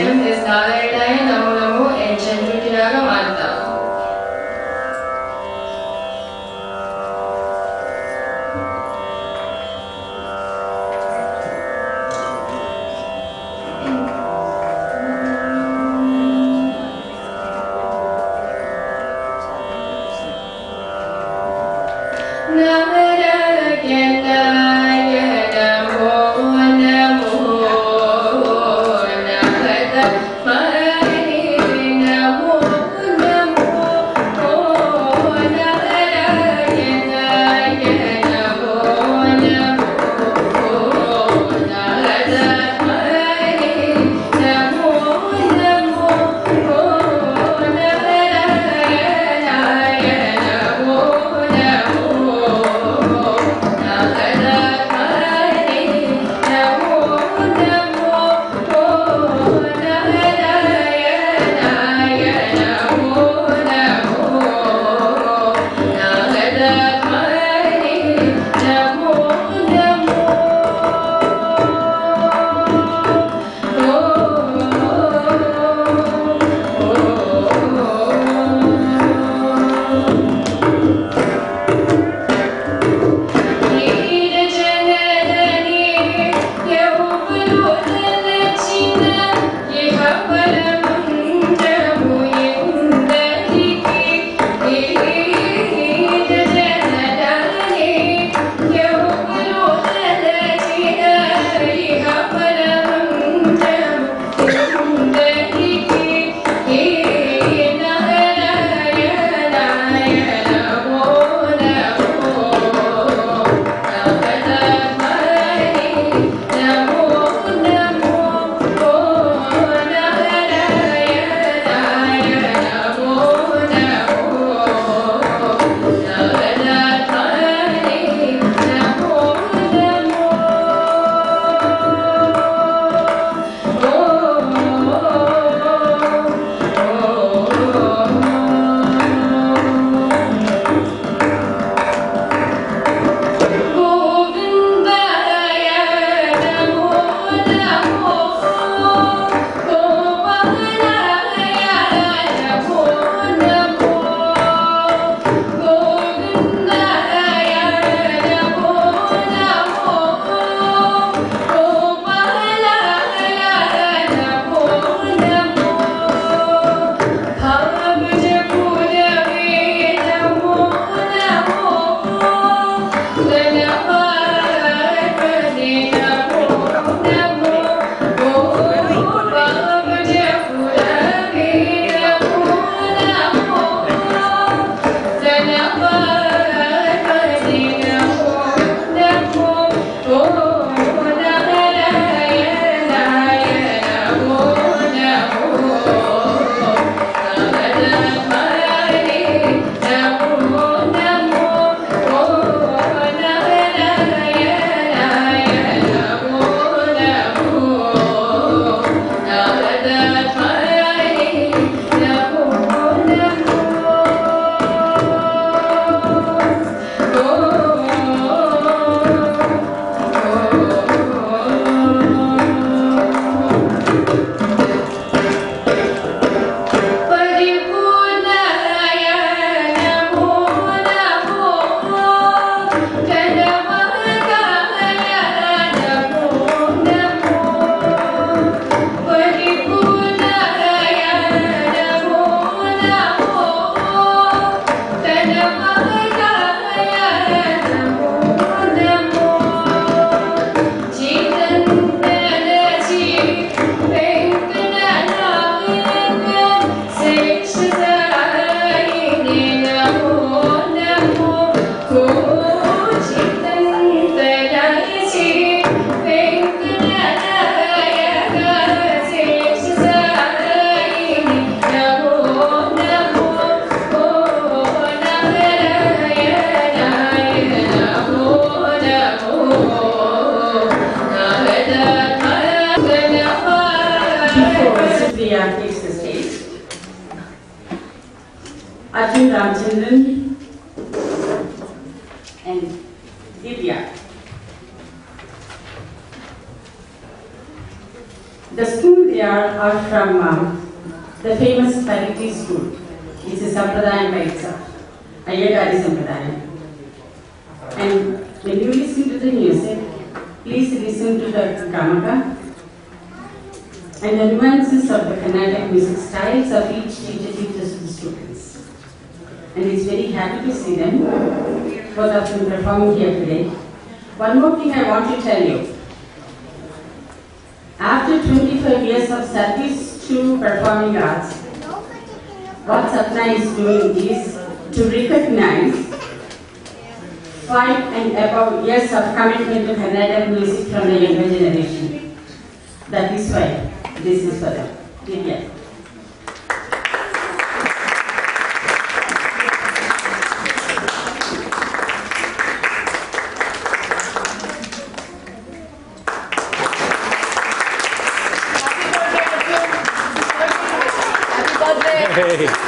silence is Narayanaya Namo Namo and Chandrutiraga Manta. Arjun Ramachandran and Ditya. The school there are from the famous Pariti School. It's a Sampradayam by itself. Ayyagari Sampradayam. And when you listen to the music, please listen to the gamaka and the nuances of the Carnatic music styles of each teacher teaches to the students. And it's very happy to see them, both of them performing here today. One more thing I want to tell you. After 25 years of service to performing arts, what SAPNA is doing is to recognize 5 and above years of commitment to Carnatic music from the younger generation. That is why this is for them. Ditya. Hey.